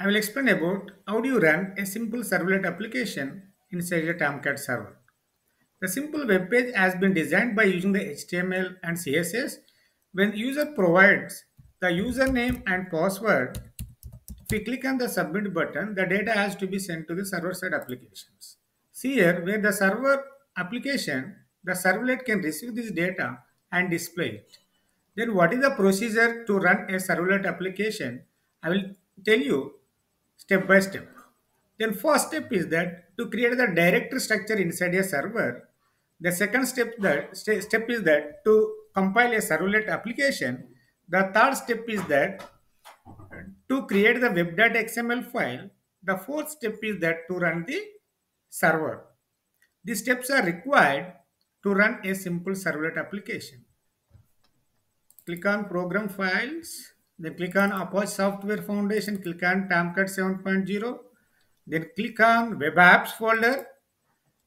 I will explain about how do you run a simple servlet application inside a Tomcat server. The simple web page has been designed by using the HTML and CSS. When user provides the username and password, if we click on the submit button, the data has to be sent to the server-side applications. See here, where the server application, the servlet can receive this data and display it. Then what is the procedure to run a servlet application? I will tell you step by step. Then first step is that to create the directory structure inside a server. The second step is that to compile a servlet application. The third step is that to create the web.xml file. The fourth step is that to run the server. These steps are required to run a simple servlet application. Click on Program Files, then click on Apache Software Foundation, click on Tomcat 7.0, then click on Web Apps folder.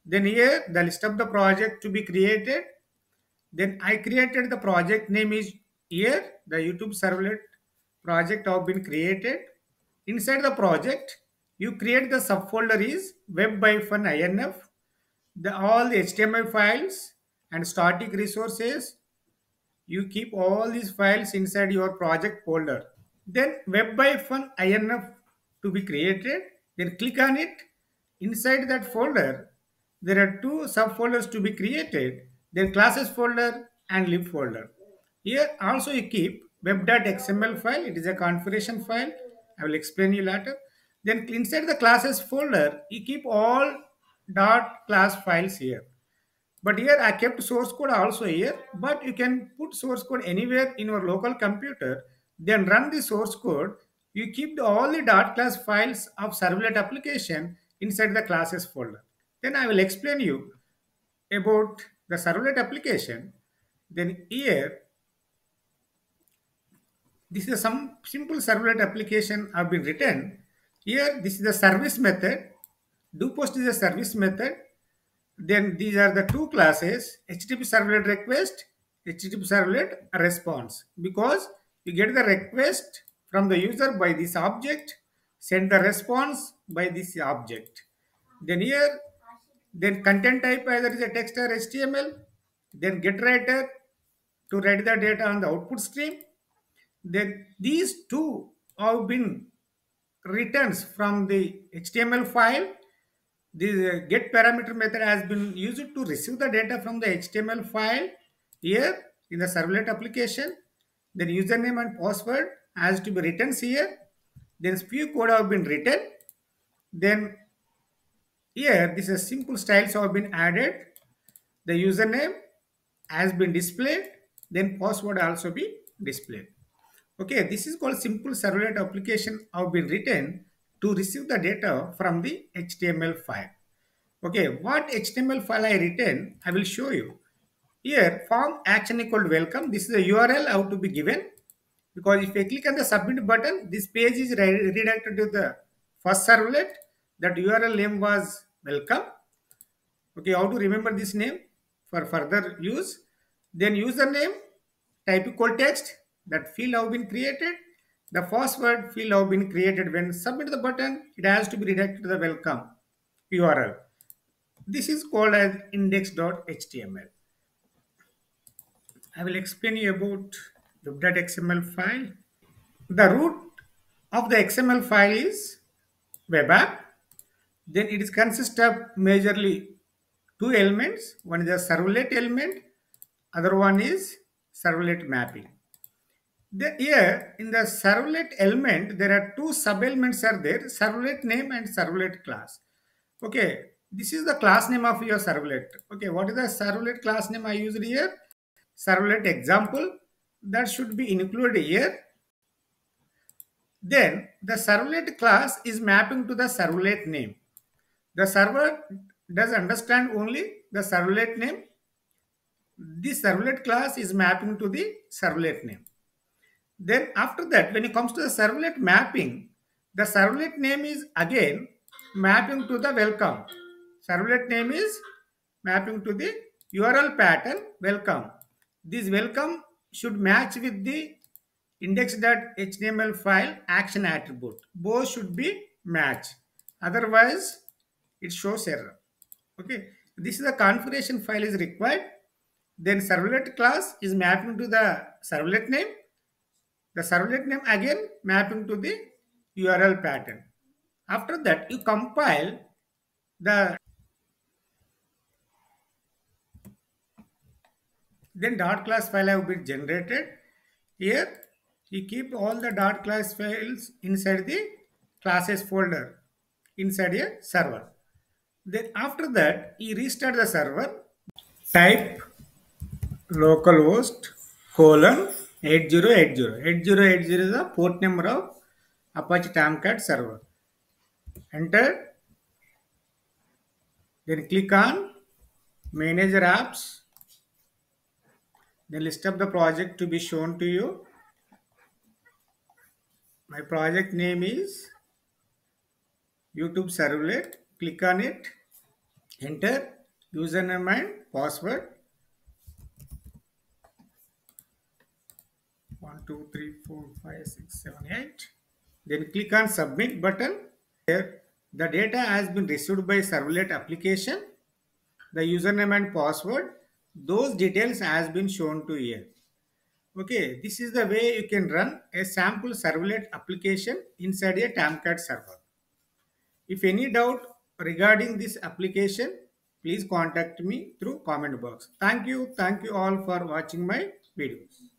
Then here the list of the project to be created. Then I created the project name is here. The YouTube servlet project have been created. Inside the project, you create the subfolder is web-inf, all the HTML files and static resources. You keep all these files inside your project folder. Then web-inf to be created. Then click on it. Inside that folder, there are two subfolders to be created. Then classes folder and lib folder. Here also you keep web.xml file. It is a configuration file. I will explain you later. Then inside the classes folder, you keep all .class files here. But here I kept source code also here, but you can put source code anywhere in your local computer, then run the source code. You keep all the .class files of servlet application inside the classes folder. Then I will explain you about the servlet application. Then here, this is some simple servlet application have been written. Here, this is the service method. DoPost is a service method. Then these are the two classes, HTTP servlet request, HTTP servlet response. Because you get the request from the user by this object, send the response by this object. Then here, then content type either is a text or HTML. Then get writer to write the data on the output stream. Then these two have been returns from the HTML file. This get parameter method has been used to receive the data from the HTML file here in the servlet application. Then username and password has to be written here. Then few code have been written. Then here this is simple styles have been added. The username has been displayed. Then password also be displayed. Okay, this is called simple servlet application have been written to receive the data from the HTML file. Okay, what HTML file I written, I will show you. Here, form action equal to welcome. This is the URL how to be given. Because if I click on the submit button, this page is redirected to the first servlet. That URL name was welcome. Okay, how to remember this name for further use. Then username, type equal text. That field have been created. The password field have been created. When submit the button, it has to be redirected to the welcome URL. This is called as index.html. I will explain you about web.xml file. The root of the XML file is web app. Then it is consists of majorly two elements. One is the servlet element. Other one is servlet mapping. Here in the servlet element, there are two sub-elements are there, servlet name and servlet class. Okay, this is the class name of your servlet. Okay, what is the servlet class name I used here? Servlet example, that should be included here. Then the servlet class is mapping to the servlet name. The server does understand only the servlet name. This servlet class is mapping to the servlet name. Then after that, when it comes to the servlet mapping, the servlet name is again mapping to the welcome. Servlet name is mapping to the URL pattern welcome. This welcome should match with the index.html file action attribute. Both should be matched. Otherwise, it shows error. Okay. This is the configuration file is required. Then servlet class is mapping to the servlet name. The servlet name again mapping to the URL pattern. After that, you compile the then dot class file have been generated. Here you keep all the dot class files inside the classes folder inside a server. Then after that, you restart the server. Type localhost colon 8080. 8080 is the port number of Apache Tomcat server. Enter. Then click on Manage Apps. Then list up the project to be shown to you. My project name is YouTube Servlet. Click on it. Enter username and password. 1, 2, 3, 4, 5, 6, 7, 8. Then click on submit button. Here the data has been received by Servlet application. The username and password, those details has been shown to here. Okay, this is the way you can run a sample Servlet application inside a Tomcat server. If any doubt regarding this application, please contact me through comment box. Thank you all for watching my videos.